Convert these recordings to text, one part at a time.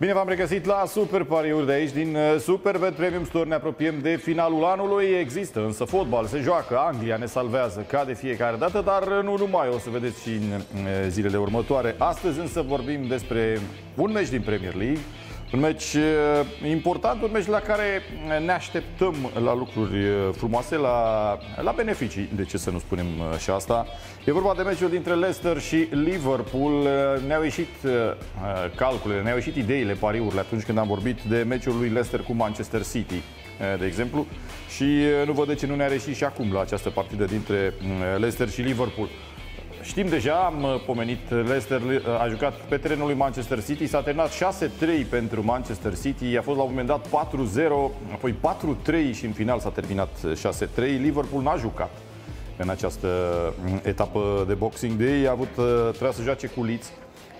Bine v-am regăsit la Super Pariuri de aici, din Superbet Premium Store. Ne apropiem de finalul anului, există însă fotbal, se joacă, Anglia ne salvează ca de fiecare dată, dar nu numai, o să vedeți și în zilele următoare. Astăzi însă vorbim despre un meci din Premier League, un meci important, un meci la care ne așteptăm la lucruri frumoase, la beneficii, de ce să nu spunem și asta. E vorba de meciul dintre Leicester și Liverpool. Ne-au ieșit calculele, ne-au ieșit ideile, pariurile atunci când am vorbit de meciul lui Leicester cu Manchester City, de exemplu. Și nu văd de ce nu ne-a ieșit și acum la această partidă dintre Leicester și Liverpool. Știm deja, am pomenit, Leicester a jucat pe terenul lui Manchester City, s-a terminat 6-3 pentru Manchester City, a fost la un moment dat 4-0, apoi 4-3 și în final s-a terminat 6-3. Liverpool n-a jucat în această etapă de Boxing Day, trebuia să joace cu Leeds,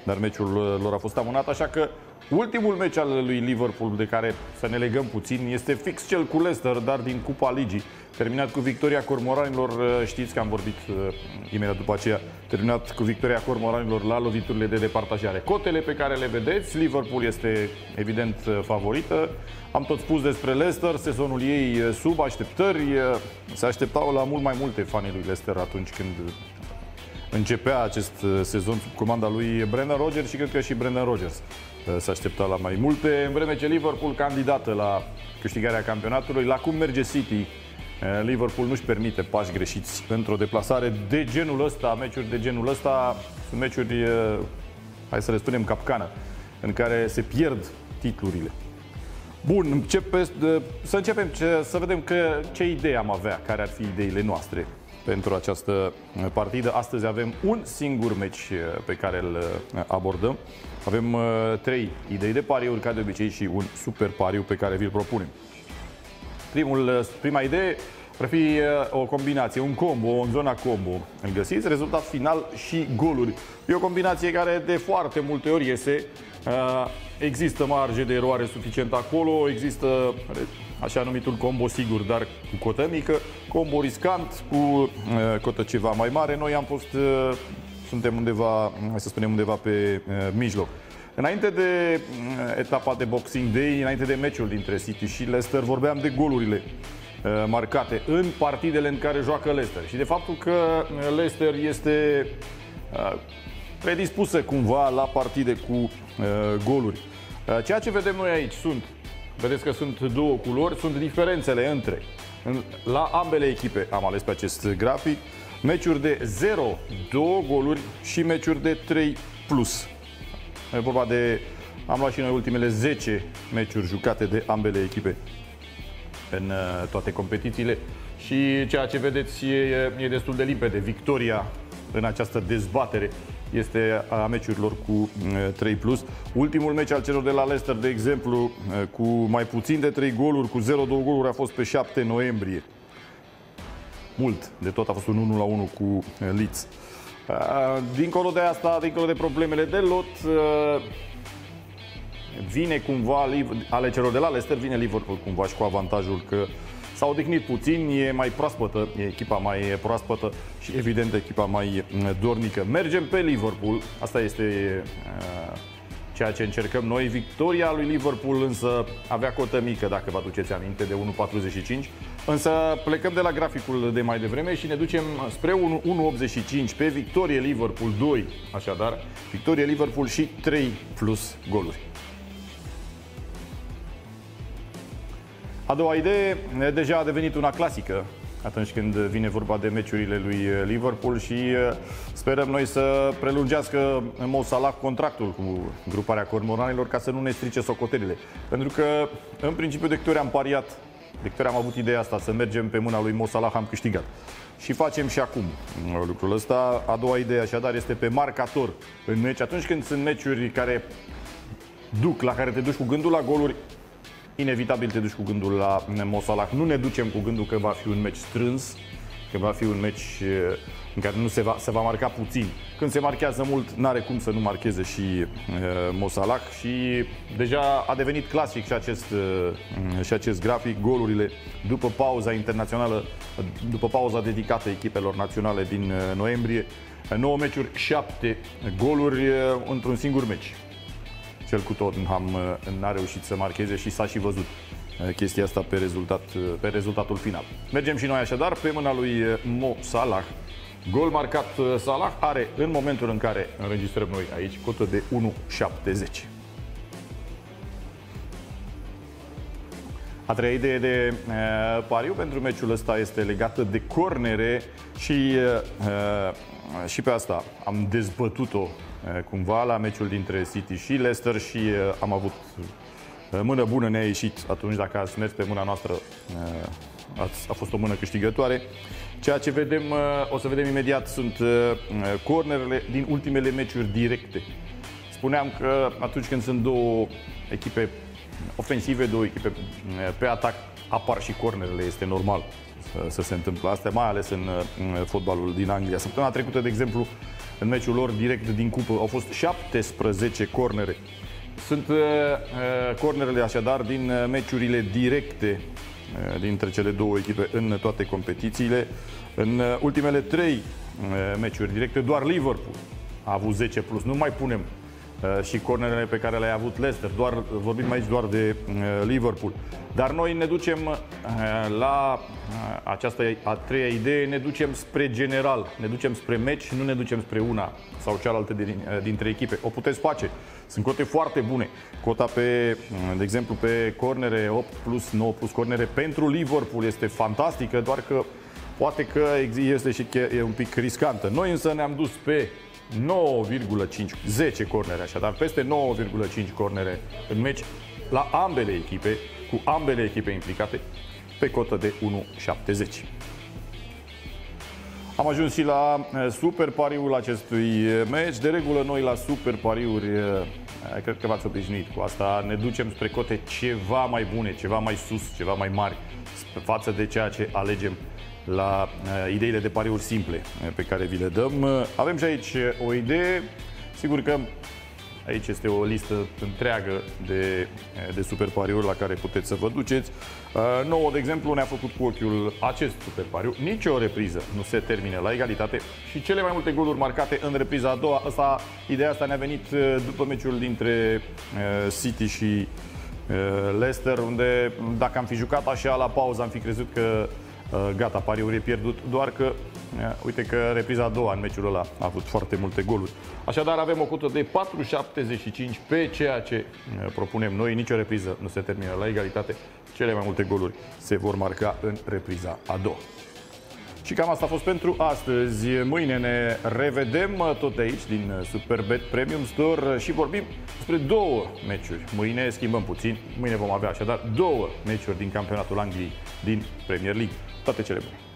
dar meciul lor a fost amânat, așa că ultimul meci al lui Liverpool de care să ne legăm puțin este fix cel cu Leicester, dar din Cupa Ligii, terminat cu victoria cormoranilor. Știți că am vorbit imediat după aceea, terminat cu victoria cormoranilor la loviturile de departajare. Cotele pe care le vedeți, Liverpool este evident favorită. Am tot spus despre Leicester, sezonul ei sub așteptări. Se așteptau la mult mai multe fanii lui Leicester atunci când începea acest sezon sub comanda lui Brendan Rodgers și cred că și Brendan Rodgers s-a așteptat la mai multe, în vreme ce Liverpool candidată la câștigarea campionatului. La cum merge City, Liverpool nu-și permite pași greșiți într-o deplasare de genul ăsta. Meciuri de genul ăsta sunt meciuri, hai să le spunem, capcană, în care se pierd titlurile. Bun, să vedem ce idei am avea, care ar fi ideile noastre pentru această partidă. Astăzi avem un singur meci pe care îl abordăm. Avem 3 idei de pariuri, ca de obicei, și un super pariu pe care vi-l propunem. Prima idee ar fi o combinație, un combo, în zona combo. Îl găsiți, rezultat final și goluri. E o combinație care de foarte multe ori iese. Există marge de eroare suficientă acolo, există așa numitul combo sigur, dar cu cotă mică, combo riscant cu cotă ceva mai mare. Noi suntem undeva, hai să spunem, undeva pe mijloc. Înainte de etapa de Boxing Day, înainte de meciul dintre City și Leicester, vorbeam de golurile marcate în partidele în care joacă Leicester și de faptul că Leicester este predispusă cumva la partide cu goluri. Ceea ce vedem noi aici vedeți că sunt două culori, sunt diferențele la ambele echipe, am ales pe acest grafic, meciuri de 0, 2 goluri și meciuri de 3 plus. E vorba de, am luat și noi ultimele 10 meciuri jucate de ambele echipe în toate competițiile și ceea ce vedeți e destul de limpede. Victoria în această dezbatere este a meciurilor cu 3 plus. Ultimul meci al celor de la Leicester, de exemplu, cu mai puțin de 3 goluri, cu 0-2 goluri, a fost pe 7 noiembrie. Mult de tot a fost un 1-1 cu Leeds. Dincolo de asta, dincolo de problemele de lot, vine cumva, ale celor de la Leicester, vine Liverpool cumva și cu avantajul că s-a odihnit puțin, e echipa mai proaspătă și evident echipa mai dornică. Mergem pe Liverpool, asta este ceea ce încercăm noi. Victoria lui Liverpool însă avea cotă mică, dacă vă aduceți aminte, de 1,45. Însă plecăm de la graficul de mai devreme și ne ducem spre 1,85 pe victorie Liverpool, 2, așadar, victorie Liverpool și 3 plus goluri. A doua idee deja a devenit una clasică atunci când vine vorba de meciurile lui Liverpool și sperăm noi să prelungească Mo Salah contractul cu gruparea cormoranilor ca să nu ne strice socotelile. Pentru că, în principiu, de câte ori am pariat, de câte ori am avut ideea asta, să mergem pe mâna lui Mo Salah, am câștigat. Și facem și acum lucrul ăsta. A doua idee, așadar, este pe marcator în meci. Atunci când sunt meciuri care la care te duci cu gândul la goluri, inevitabil te duci cu gândul la Mo Salah. Nu ne ducem cu gândul că va fi un meci strâns, că va fi un meci în care nu se va marca puțin. Când se marchează mult, n-are cum să nu marcheze și Mo Salah. Și deja a devenit clasic și acest grafic. Golurile după pauza internațională, după pauza dedicată echipelor naționale din noiembrie, 9 meciuri, 7 goluri într-un singur meci. cel cu Tottenham n-a reușit să marcheze și s-a și văzut chestia asta pe rezultatul final. Mergem și noi așadar pe mâna lui Mo Salah. Gol marcat, Salah are în momentul în care înregistrăm noi aici cotă de 1,70. A treia idee de pariu pentru meciul ăsta este legată de cornere și, pe asta am dezbătut-o cumva la meciul dintre City și Leicester și am avut mână bună, ne-a ieșit atunci, dacă ați mers pe mâna noastră, a fost o mână câștigătoare. Ceea ce vedem, o să vedem imediat, sunt cornerele din ultimele meciuri directe. Spuneam că atunci când sunt două echipe ofensive, două echipe pe atac, apar și cornerele, este normal să se întâmple asta, mai ales în fotbalul din Anglia. Săptămâna trecută, de exemplu, în meciul lor direct din cupă, au fost 17 cornere. Sunt cornerele așadar din meciurile directe dintre cele două echipe în toate competițiile. În ultimele 3 meciuri directe, doar Liverpool a avut 10 plus. Nu mai punem și cornerele pe care le-a avut Leicester. Vorbim aici doar de Liverpool. Dar noi ne ducem la această a treia idee, ne ducem spre general, ne ducem spre meci, nu ne ducem spre una sau cealaltă dintre echipe. O puteți face. Sunt cote foarte bune. Cota pe, de exemplu, pe cornere 8 plus, 9 plus cornere pentru Liverpool este fantastică, doar că poate că este și un pic riscantă. Noi însă ne-am dus pe 9,5, 10 cornere așadar, peste 9,5 cornere în meci la ambele echipe, cu ambele echipe implicate, pe cotă de 1,70. Am ajuns și la super pariul acestui meci. De regulă noi la super pariuri, cred că v-ați obișnuit cu asta, ne ducem spre cote ceva mai bune, ceva mai sus, ceva mai mari față de ceea ce alegem la ideile de pariuri simple pe care vi le dăm. Avem și aici o idee. Sigur că aici este o listă întreagă de super pariuri la care puteți să vă duceți. Nouă, de exemplu, ne-a făcut cu ochiul acest super pariu. Nici o repriză nu se termine la egalitate și cele mai multe goluri marcate în repriza a doua. Asta, ideea asta ne-a venit după meciul dintre City și Leicester, unde dacă am fi jucat așa la pauză, am fi crezut că gata, pariul e pierdut, doar că uite că repriza a doua în meciul ăla a avut foarte multe goluri. Așadar avem o cotă de 4,75 pe ceea ce propunem noi. Nici o repriză nu se termină la egalitate. Cele mai multe goluri se vor marca în repriza a doua. Și cam asta a fost pentru astăzi. Mâine ne revedem tot aici din Superbet Premium Store și vorbim despre 2 meciuri. Mâine schimbăm puțin. Mâine vom avea așadar 2 meciuri din campionatul Angliei, din Premier League. Toate cele bune!